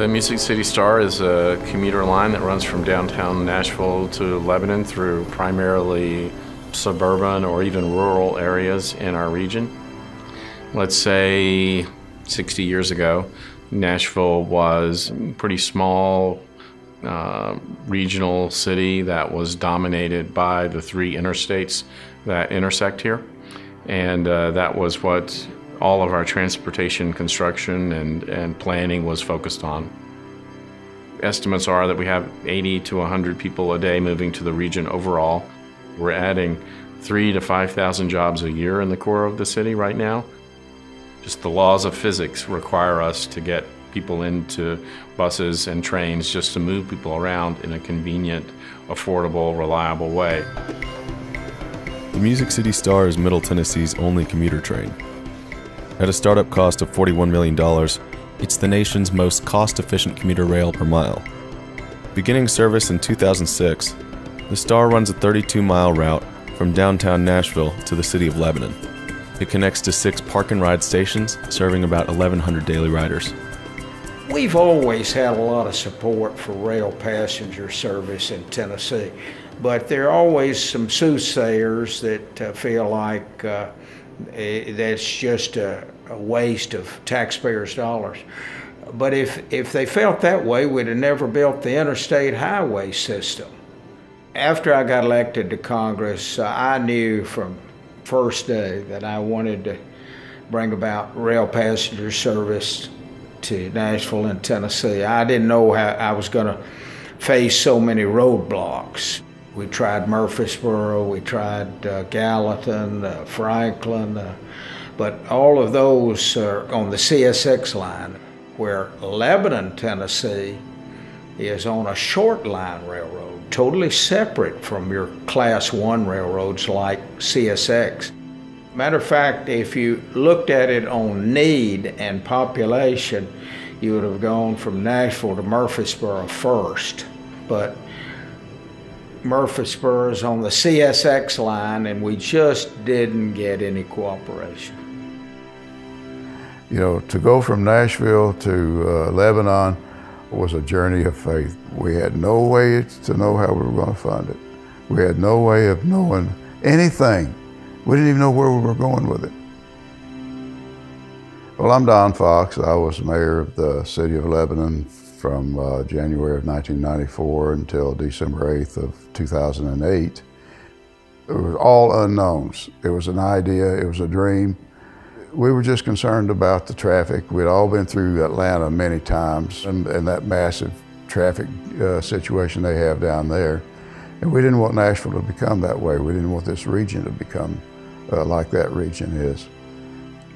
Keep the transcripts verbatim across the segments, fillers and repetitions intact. The Music City Star is a commuter line that runs from downtown Nashville to Lebanon through primarily suburban or even rural areas in our region. Let's say sixty years ago, Nashville was a pretty small uh, regional city that was dominated by the three interstates that intersect here. And uh, that was what all of our transportation construction and, and planning was focused on. Estimates are that we have eighty to one hundred people a day moving to the region overall. We're adding three to five thousand jobs a year in the core of the city right now. Just the laws of physics require us to get people into buses and trains just to move people around in a convenient, affordable, reliable way. The Music City Star is Middle Tennessee's only commuter train. At a startup cost of forty-one million dollars, it's the nation's most cost-efficient commuter rail per mile. Beginning service in two thousand six, the Star runs a thirty-two mile route from downtown Nashville to the city of Lebanon. It connects to six park-and-ride stations, serving about eleven hundred daily riders. We've always had a lot of support for rail passenger service in Tennessee, but there are always some soothsayers that uh, feel like uh, that's just a, a waste of taxpayers' dollars. But if, if they felt that way, we'd have never built the interstate highway system. After I got elected to Congress, uh, I knew from first day that I wanted to bring about rail passenger service to Nashville and Tennessee. I didn't know how I was going to face so many roadblocks. We tried Murfreesboro, we tried uh, Gallatin, uh, Franklin, uh, but all of those are on the C S X line, where Lebanon, Tennessee is on a short line railroad, totally separate from your class one railroads like C S X. Matter of fact, if you looked at it on need and population, you would have gone from Nashville to Murfreesboro first. But Murfreesboro is on the C S X line, and we just didn't get any cooperation. You know, to go from Nashville to uh, Lebanon was a journey of faith. We had no way to know how we were going to fund it. We had no way of knowing anything. We didn't even know where we were going with it. Well, I'm Don Fox. I was mayor of the city of Lebanon from uh, January of nineteen ninety-four until December eighth of two thousand eight. It was all unknowns. It was an idea, it was a dream. We were just concerned about the traffic. We'd all been through Atlanta many times and, and that massive traffic uh, situation they have down there. And we didn't want Nashville to become that way. We didn't want this region to become uh, like that region is.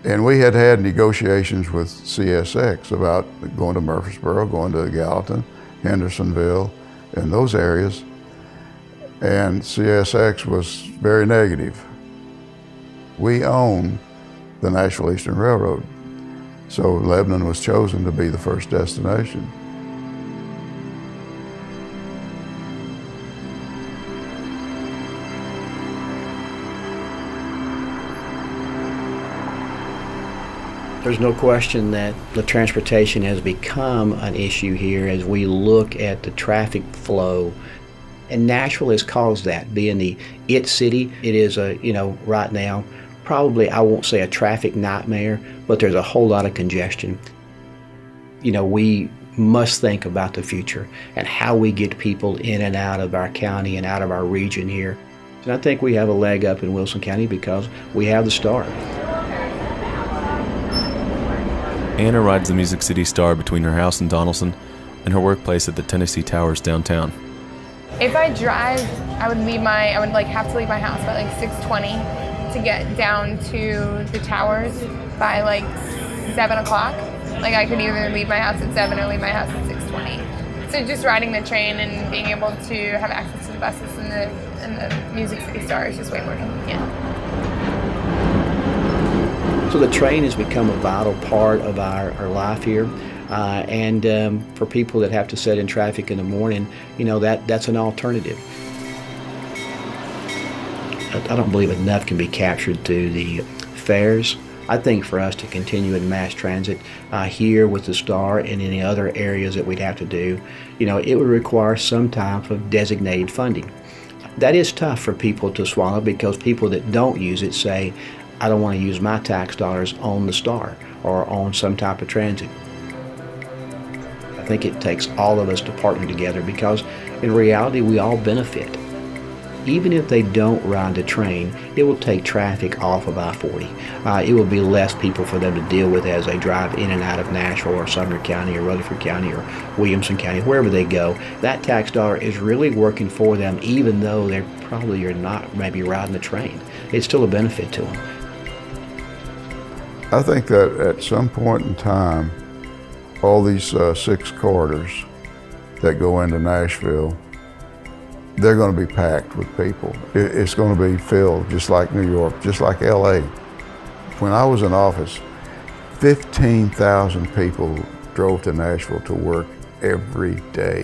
And we had had negotiations with C S X about going to Murfreesboro, going to Gallatin, Hendersonville, and those areas. And C S X was very negative. We own the Nashville Eastern Railroad. So Lebanon was chosen to be the first destination. There's no question that the transportation has become an issue here as we look at the traffic flow. And Nashville has caused that, being the it city. It is a, you know, right now, probably, I won't say a traffic nightmare, but there's a whole lot of congestion. You know, we must think about the future and how we get people in and out of our county and out of our region here. And I think we have a leg up in Wilson County because we have the Star. Anna rides the Music City Star between her house in Donelson and her workplace at the Tennessee Towers downtown. If I drive, I would leave my, I would like have to leave my house by like six twenty. To get down to the Towers by like seven o'clock. Like I could either leave my house at seven or leave my house at six twenty. So just riding the train and being able to have access to the buses and the, and the Music City Star is just way more convenient. So the train has become a vital part of our, our life here. Uh, and um, for people that have to sit in traffic in the morning, you know, that, that's an alternative. I don't believe enough can be captured through the fares, I think for us to continue in mass transit uh, here with the Star and any other areas that we'd have to do, you know, it would require some type of designated funding. That is tough for people to swallow, because people that don't use it say, I don't want to use my tax dollars on the Star or on some type of transit. I think it takes all of us to partner together, because in reality we all benefit. Even if they don't ride the train, it will take traffic off of I forty. Uh, it will be less people for them to deal with as they drive in and out of Nashville or Sumner County or Rutherford County or Williamson County, wherever they go. That tax dollar is really working for them, even though they probably are not maybe riding the train. It's still a benefit to them. I think that at some point in time, all these uh, six corridors that go into Nashville, they're going to be packed with people. It's going to be filled, just like New York, just like L A. When I was in office, fifteen thousand people drove to Nashville to work every day.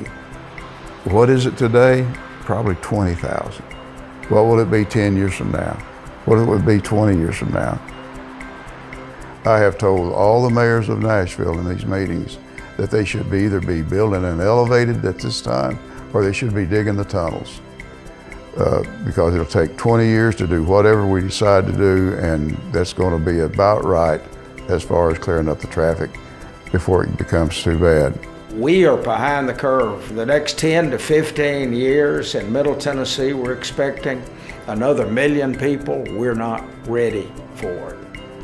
What is it today? Probably twenty thousand. What will it be ten years from now? What will it be twenty years from now? I have told all the mayors of Nashville in these meetings that they should be either be building an elevated at this time, or they should be digging the tunnels, uh, because it'll take twenty years to do whatever we decide to do, and that's going to be about right as far as clearing up the traffic before it becomes too bad. We are behind the curve. For the next ten to fifteen years in Middle Tennessee, we're expecting another million people. We're not ready for it.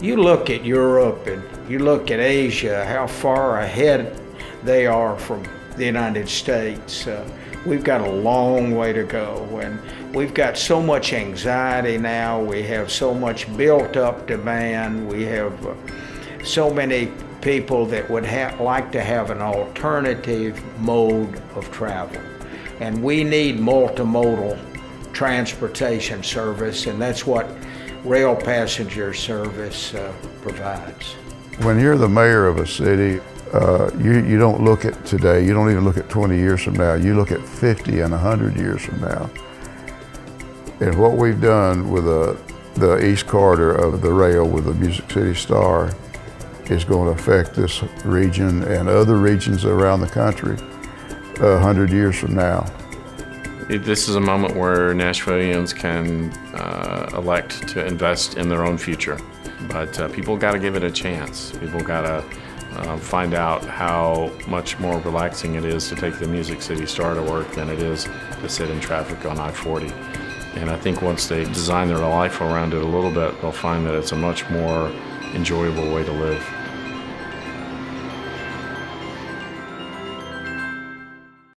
You look at Europe and you look at Asia, how far ahead they are from the United States. Uh, we've got a long way to go, and we've got so much anxiety now. We have so much built-up demand. We have uh, so many people that would ha like to have an alternative mode of travel, and we need multimodal transportation service, and that's what rail passenger service uh, provides. When you're the mayor of a city, Uh, you, you don't look at today, you don't even look at twenty years from now, you look at fifty and one hundred years from now. And what we've done with the, the East Corridor of the rail with the Music City Star is going to affect this region and other regions around the country one hundred years from now. This is a moment where Nashvilleians can uh, elect to invest in their own future. But uh, people got to give it a chance. People got to Uh, find out how much more relaxing it is to take the Music City Star to work than it is to sit in traffic on I forty. And I think once they design their life around it a little bit, they'll find that it's a much more enjoyable way to live.